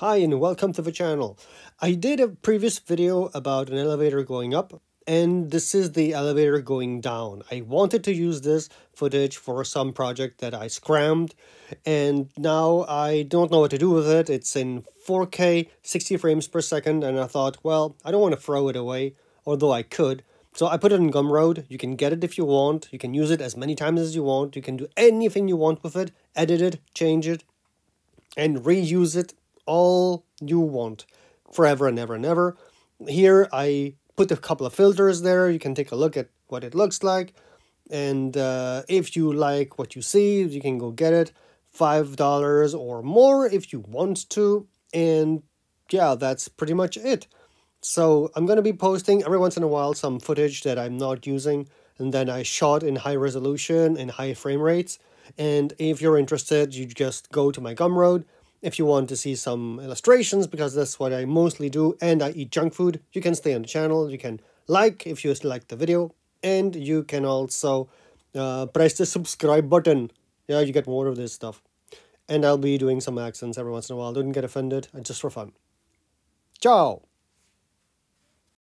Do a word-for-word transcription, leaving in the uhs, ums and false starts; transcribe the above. Hi and welcome to the channel. I did a previous video about an elevator going up, and this is the elevator going down. I wanted to use this footage for some project that I scrammed, and now I don't know what to do with it. It's in four K, sixty frames per second, and I thought, well, I don't want to throw it away, although I could. So I put it on Gumroad. You can get it if you want. You can use it as many times as you want. You can do anything you want with it, edit it, change it, and reuse it all you want forever and ever and ever. Here I put a couple of filters there. You can take a look at what it looks like, and uh, if you like what you see, you can go get it, five dollars or more if you want to. And yeah, that's pretty much it. So I'm going to be posting every once in a while some footage that I'm not using, and then I shot in high resolution and high frame rates. And if you're interested, you just go to my Gumroad. If you want to see some illustrations, because that's what I mostly do, and I eat junk food, you can stay on the channel. You can like if you like the video, and you can also uh, press the subscribe button. Yeah, you get more of this stuff. And I'll be doing some accents every once in a while. Don't get offended, just for fun. Ciao!